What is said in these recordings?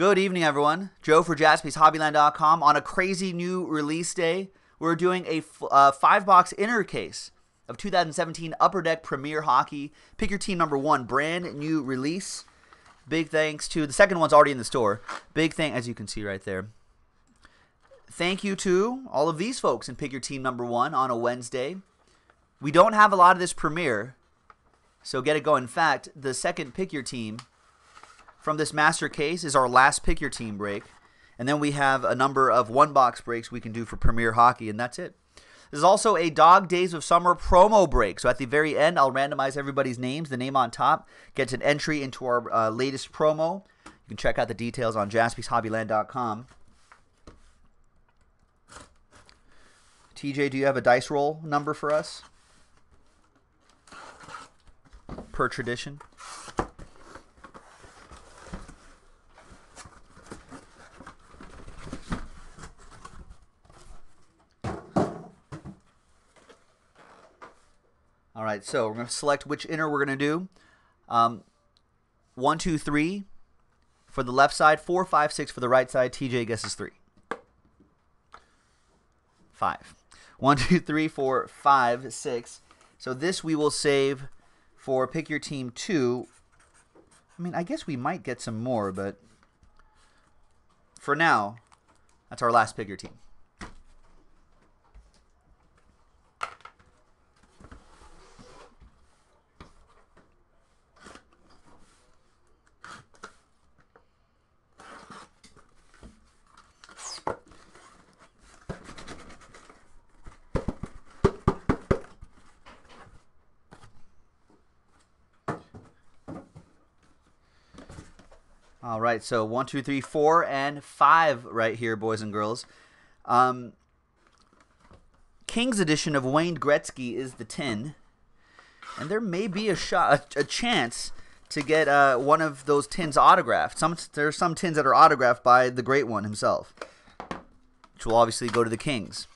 Good evening, everyone. Joe for JaspysHobbyland.com. On a crazy new release day, we're doing a 5-box inner case of 2017 Upper Deck Premier Hockey. Pick your team #1. Brand new release. Big thanks to... The second one's already in the store. Big thank, as you can see right there. Thank you to all of these folks and pick your team #1 on a Wednesday. We don't have a lot of this premiere, so get it going. In fact, the second pick your team from this master case is our last pick your team break. And then we have a number of 1-box breaks we can do for Premier Hockey, and that's it. There's also a Dog Days of Summer promo break. So at the very end, I'll randomize everybody's names. The name on top gets an entry into our latest promo. You can check out the details on JaspysHobbyland.com. TJ, do you have a dice roll number for us? Per tradition. All right, so we're going to select which inner we're going to do. 1, 2, 3 for the left side, 4, 5, 6 for the right side. TJ guesses 3. 5. 1, 2, 3, 4, 5, 6. So this we will save for pick your team 2. I mean, I guess we might get some more, but for now, that's our last pick your team. All right, so 1, 2, 3, 4, and 5 right here, boys and girls. King's edition of Wayne Gretzky is the 10, and there may be a chance to get one of those tins autographed. There's some tins that are autographed by the great one himself, which will obviously go to the Kings.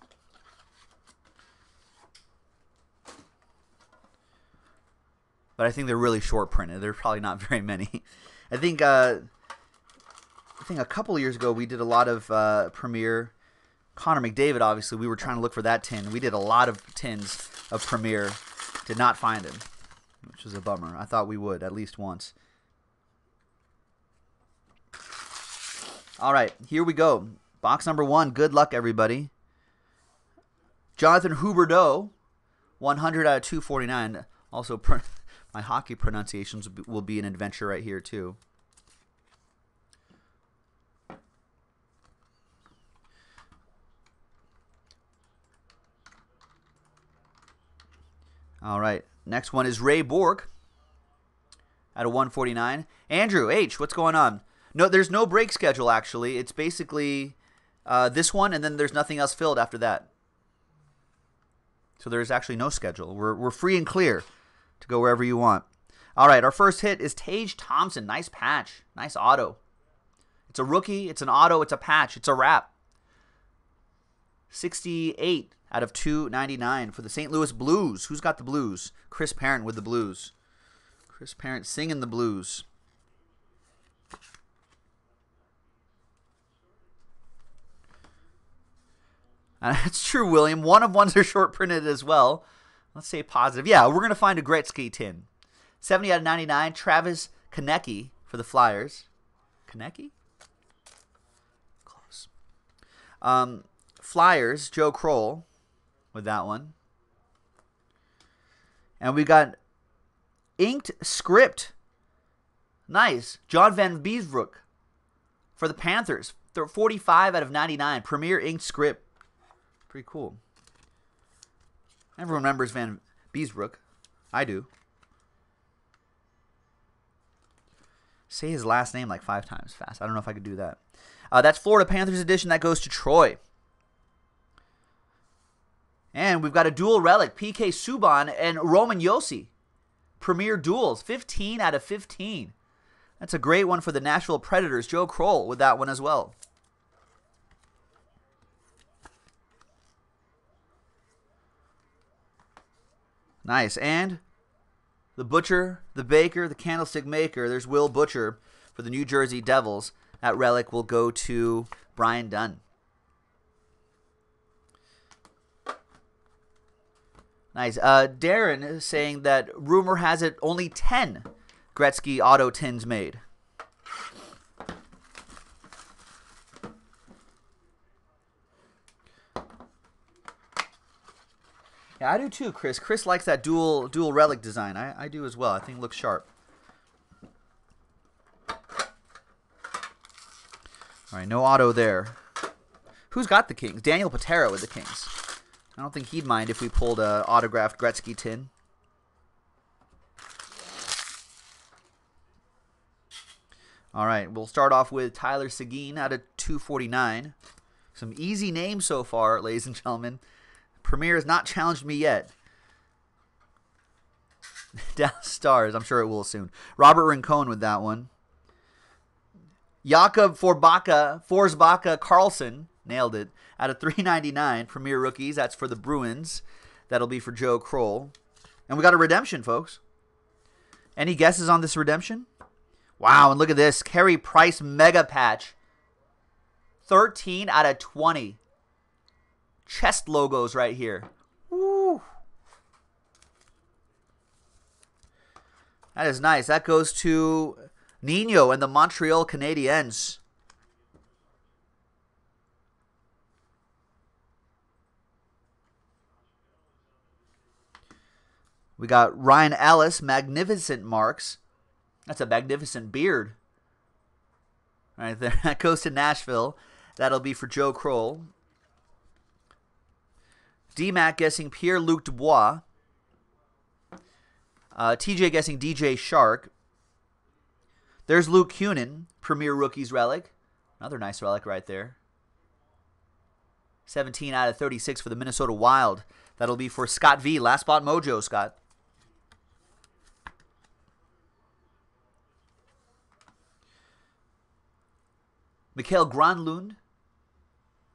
But I think they're really short printed. There are probably not very many. I think a couple years ago we did a lot of Premier. Connor McDavid, obviously, we were trying to look for that tin. We did a lot of tins of Premier. Did not find him, which was a bummer. I thought we would at least once. All right, here we go. Box #1. Good luck, everybody. Jonathan Huberdeau, 100 out of 249. Also, my hockey pronunciations will be an adventure right here, too. All right, next one is Ray Borg at a 149. Andrew H, what's going on? No, there's no break schedule, actually. It's basically this one, and then there's nothing else filled after that. So there's actually no schedule. We're free and clear to go wherever you want. All right, our first hit is Tage Thompson. Nice patch. Nice auto. It's a rookie. It's an auto. It's a patch. It's a wrap. 68 out of 299 for the St. Louis Blues. Who's got the Blues? Chris Parent with the Blues. Chris Parent singing the blues. That's true, William. 1 of 1s are short printed as well. Let's say positive. Yeah, we're going to find a Gretzky tin. 70 out of 99, Travis Konecny for the Flyers. Konecny? Close. Flyers, Joe Kroll with that one. And we got inked script. Nice. John Vanbiesbroeck for the Panthers. 45 out of 99. Premier inked script. Pretty cool. Everyone remembers Vanbiesbroeck. I do. Say his last name like 5 times fast. I don't know if I could do that. That's Florida Panthers edition. That goes to Troy. And we've got a dual relic, P.K. Subban and Roman Josi. Premier duels, 15 out of 15. That's a great one for the Nashville Predators. Joe Kroll with that one as well. Nice. And the Butcher, the Baker, the Candlestick Maker. There's Will Butcher for the New Jersey Devils at Relic will go to Brian Dunn. Nice. Darren is saying that rumor has it only 10 Gretzky auto tins made. Yeah, I do too, Chris. Chris likes that dual relic design. I do as well. I think it looks sharp. All right, no auto there. Who's got the Kings? Daniel Patero with the Kings. I don't think he'd mind if we pulled an autographed Gretzky tin. All right, we'll start off with Tyler Seguin out of 249. Some easy names so far, ladies and gentlemen. Premier has not challenged me yet. Dallas Stars, I'm sure it will soon. Robert Rincone with that one. Jakob Forsbaka-Carlson. Nailed it. Out of 399, Premier Rookies. That's for the Bruins. That'll be for Joe Kroll. And we got a redemption, folks. Any guesses on this redemption? Wow, and look at this. Carey Price Mega Patch. 13 out of 20. Chest logos right here. Woo. That is nice. That goes to Nino and the Montreal Canadiens. We got Ryan Ellis, Magnificent Marks. That's a magnificent beard. Right there. That goes to Nashville. That'll be for Joe Kroll. D-Mac guessing Pierre-Luc Dubois. TJ guessing DJ Shark. There's Luke Kunin, Premier Rookies Relic. Another nice relic right there. 17 out of 36 for the Minnesota Wild. That'll be for Scott V. Last spot mojo, Scott. Mikael Granlund.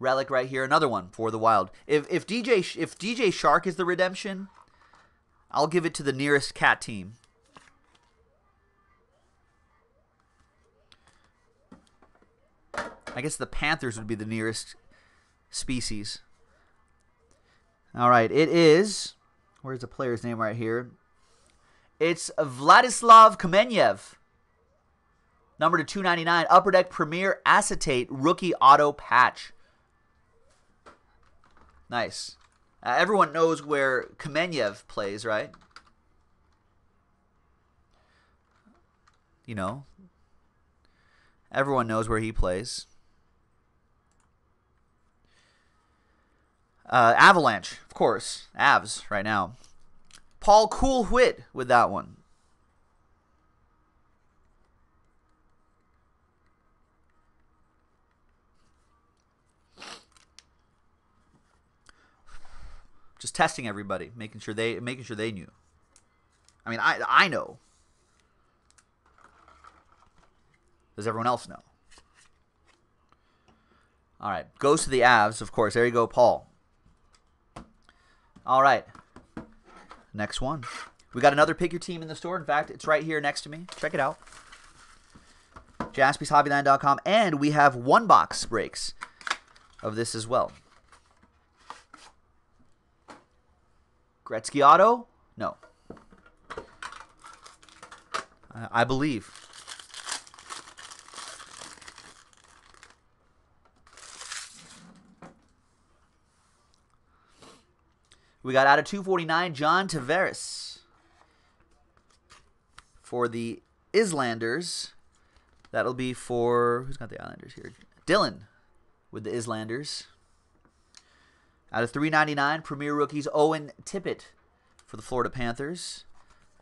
Relic right here, another one for the Wild. If DJ Shark is the redemption, I'll give it to the nearest cat team. I guess the Panthers would be the nearest species. All right, it is. Where's the player's name right here? It's Vladislav Kamenev. Number to 299, Upper Deck Premier Acetate Rookie Auto Patch. Nice. Everyone knows where Kamenev plays, right? You know. Everyone knows where he plays. Avalanche, of course. Avs right now. Paul Cool Whit with that one. Just testing everybody, making sure they knew. I mean, I know. Does everyone else know? All right, goes to the Avs, of course. There you go, Paul. All right, next one. We got another Pick Your Team in the store. In fact, it's right here next to me. Check it out. JaspysHobbyland.com, and we have one box breaks of this as well. Gretzky auto? No. I believe. We got out of 249, John Tavares. For the Islanders, that'll be for... Who's got the Islanders here? Dylan with the Islanders. Out of 399, Premier Rookies Owen Tippett for the Florida Panthers.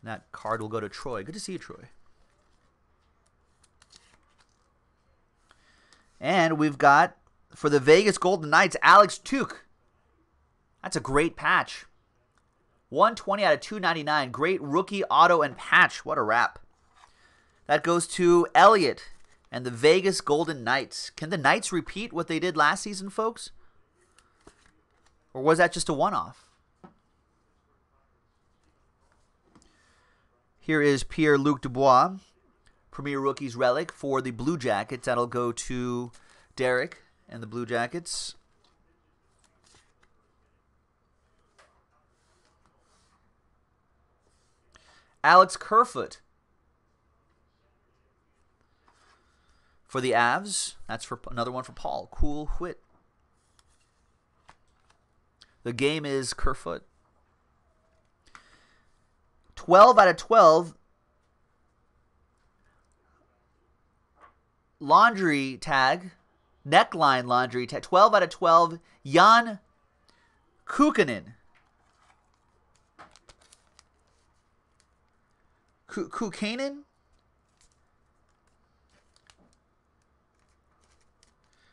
And that card will go to Troy. Good to see you, Troy. And we've got, for the Vegas Golden Knights, Alex Tuch. That's a great patch. 120 out of 299. Great rookie auto and patch. What a wrap. That goes to Elliott and the Vegas Golden Knights. Can the Knights repeat what they did last season, folks? Or was that just a one-off? Here is Pierre-Luc Dubois, Premier Rookies relic for the Blue Jackets. That'll go to Derek and the Blue Jackets. Alex Kerfoot for the Avs. That's for another one for Paul. Cool Whit. The game is Kerfoot. 12 out of 12. Laundry tag. Neckline laundry tag. 12 out of 12. Jan Kukkanen. Kukkanen?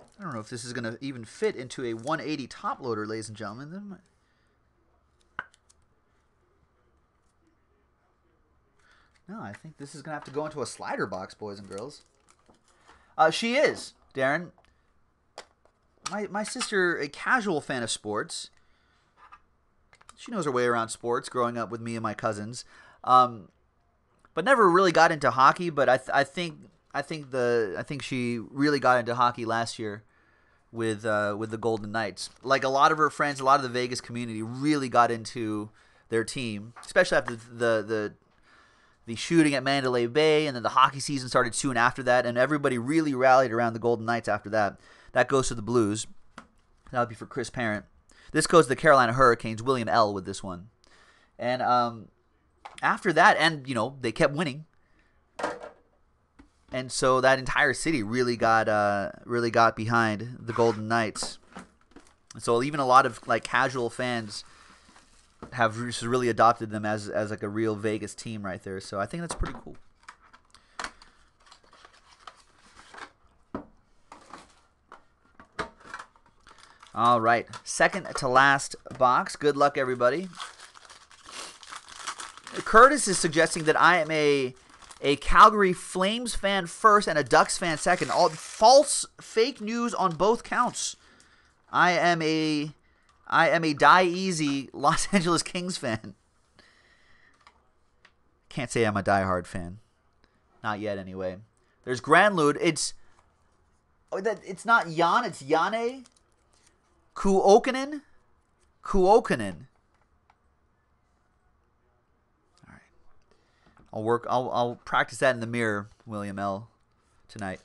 I don't know if this is going to even fit into a 180 top loader, ladies and gentlemen. No, I think this is going to have to go into a slider box, boys and girls. She is, Darren. My sister, a casual fan of sports. She knows her way around sports, growing up with me and my cousins. But never really got into hockey, but I think she really got into hockey last year with the Golden Knights. Like a lot of her friends, a lot of the Vegas community really got into their team, especially after the shooting at Mandalay Bay, and then the hockey season started soon after that, and everybody really rallied around the Golden Knights after that. That goes to the Blues. That would be for Chris Parent. This goes to the Carolina Hurricanes, William L. with this one. And after that, and you know, they kept winning. And so that entire city really got behind the Golden Knights. And so even a lot of like casual fans have really adopted them as like a real Vegas team right there. So I think that's pretty cool. All right, second to last box. Good luck, everybody. Curtis is suggesting that I am a Calgary Flames fan first and a Ducks fan second. All false, fake news on both counts. I am a die easy Los Angeles Kings fan. Can't say I'm a diehard fan. Not yet, anyway. There's Granlund. It's not Jan. It's Yane Kuokkanen. Kuokkanen. I'll practice that in the mirror, William L. tonight.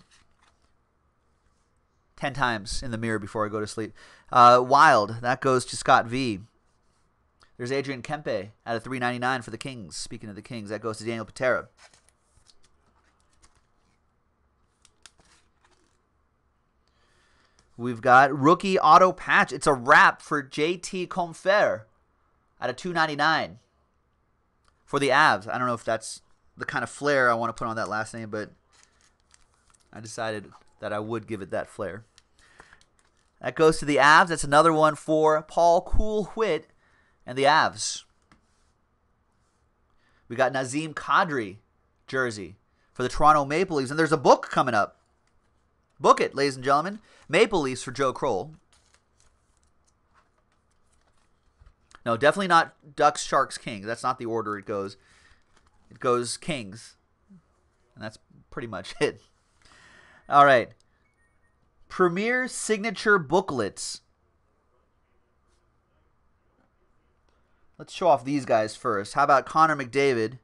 10 times in the mirror before I go to sleep. Wild. That goes to Scott V. There's Adrian Kempe out of 399 for the Kings. Speaking of the Kings, that goes to Daniel Patera. We've got rookie auto patch. It's a wrap for JT Compher out of 299. For the Avs, I don't know if that's the kind of flair I want to put on that last name, but I decided that I would give it that flair. That goes to the Avs. That's another one for Paul Cool Whit and the Avs. We got Nazim Kadri jersey for the Toronto Maple Leafs, and there's a book coming up. Book it, ladies and gentlemen. Maple Leafs for Joe Kroll. No, definitely not Ducks, Sharks, Kings. That's not the order it goes. It goes Kings. And that's pretty much it. All right. Premier Signature Booklets. Let's show off these guys first. How about Connor McDavid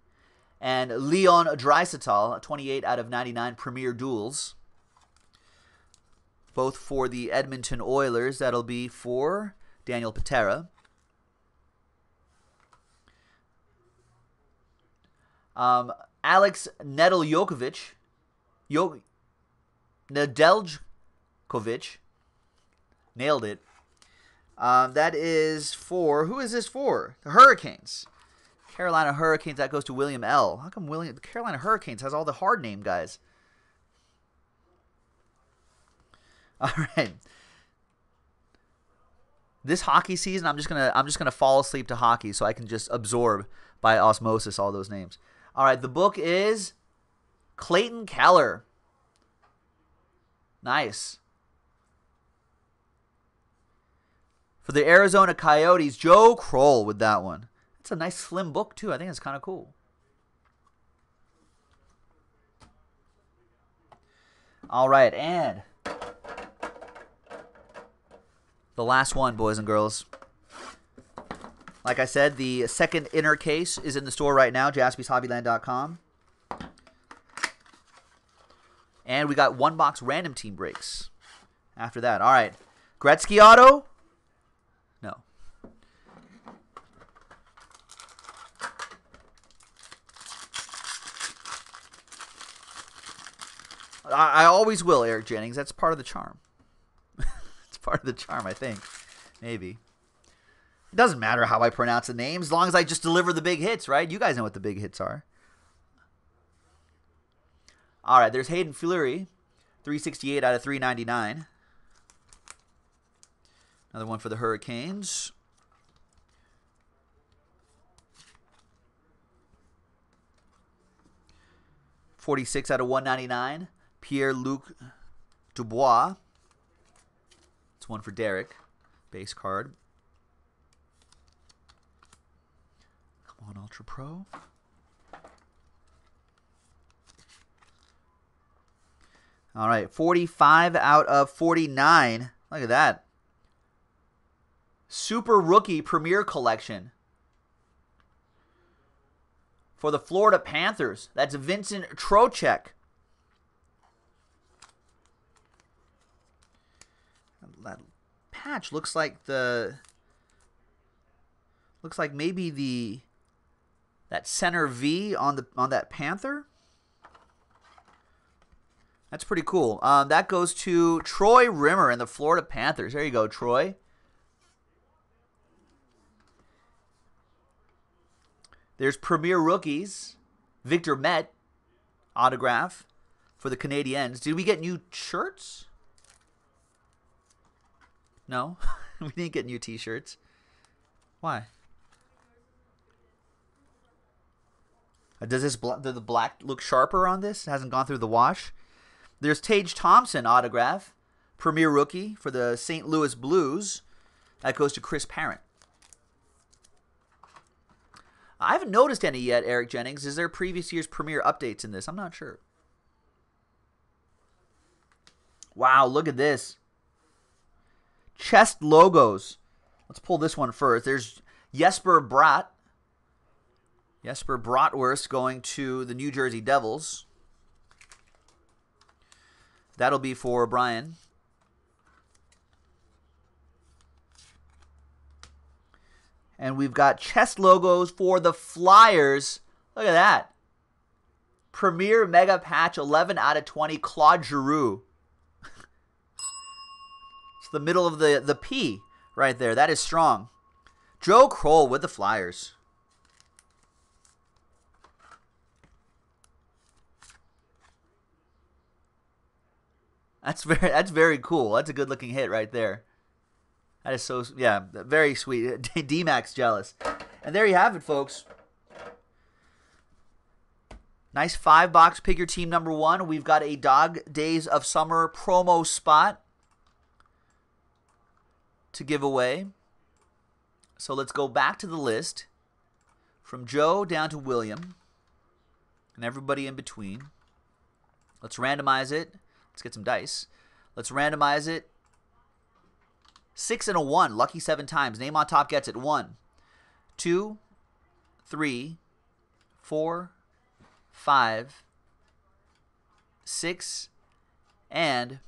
and Leon Draisaitl, 28 out of 99 Premier Duels. Both for the Edmonton Oilers. That'll be for Daniel Patera. Alex Nedeljkovic, nailed it. That is for, who is this for? The Hurricanes. Carolina Hurricanes, that goes to William L. How come William, the Carolina Hurricanes has all the hard name guys? All right. This hockey season, I'm just gonna fall asleep to hockey so I can just absorb by osmosis all those names. All right, the book is Clayton Keller. Nice. For the Arizona Coyotes, Joe Kroll with that one. That's a nice slim book too. I think it's kind of cool. All right, and the last one, boys and girls. Like I said, the second inner case is in the store right now, JaspysHobbyland.com. And we got one box random team breaks after that. All right. Gretzky auto? No. I always will, Eric Jennings. That's part of the charm. It's part of the charm, I think. Maybe. It doesn't matter how I pronounce the names as long as I just deliver the big hits, right? You guys know what the big hits are. All right, there's Hayden Fleury, 368 out of 399. Another one for the Hurricanes. .46 out of 199. Pierre-Luc Dubois. It's one for Derek. Base card. Come on, Ultra Pro. All right, 45 out of 49. Look at that. Super Rookie Premier Collection. For the Florida Panthers, that's Vincent Trocheck. That patch looks like the... Looks like maybe the... That center V on that Panther. That's pretty cool. That goes to Troy Rimmer and the Florida Panthers. There you go, Troy. There's Premier Rookies. Victor Met, autograph for the Canadiens. Did we get new shirts? No, we didn't get new T-shirts. Why? Does this the black look sharper on this? It hasn't gone through the wash. There's Tage Thompson autograph, Premier Rookie for the St. Louis Blues. That goes to Chris Parent. I haven't noticed any yet, Eric Jennings. Is there previous year's Premier updates in this? I'm not sure. Wow, look at this. Chest logos. Let's pull this one first. There's Jesper Bratt. Jesper Bratwurst going to the New Jersey Devils. That'll be for Brian. And we've got chest logos for the Flyers. Look at that. Premier Mega Patch 11 out of 20, Claude Giroux. It's the middle of the P right there. That is strong. Joe Kroll with the Flyers. That's very cool. That's a good-looking hit right there. That is so, yeah, very sweet. D-Max jealous. And there you have it, folks. Nice five-box pick your team number one. We've got a Dog Days of Summer promo spot to give away. So let's go back to the list from Joe down to William and everybody in between. Let's randomize it. Let's get some dice. Let's randomize it. 6 and a 1. Lucky 7 times. Name on top gets it. 1, 2, 3, 4, 5, 6, and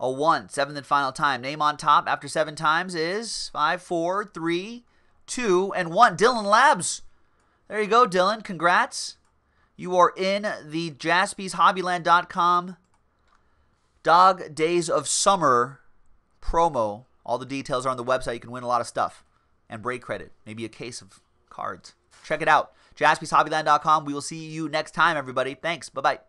a 1. 7th and final time. Name on top after 7 times is 5, 4, 3, 2, and 1. Dylan Labs. There you go, Dylan. Congrats. You are in the JaspysHobbyland.com Dog Days of Summer promo. All the details are on the website. You can win a lot of stuff and break credit. Maybe a case of cards. Check it out. JaspysHobbyland.com. We will see you next time, everybody. Thanks. Bye-bye.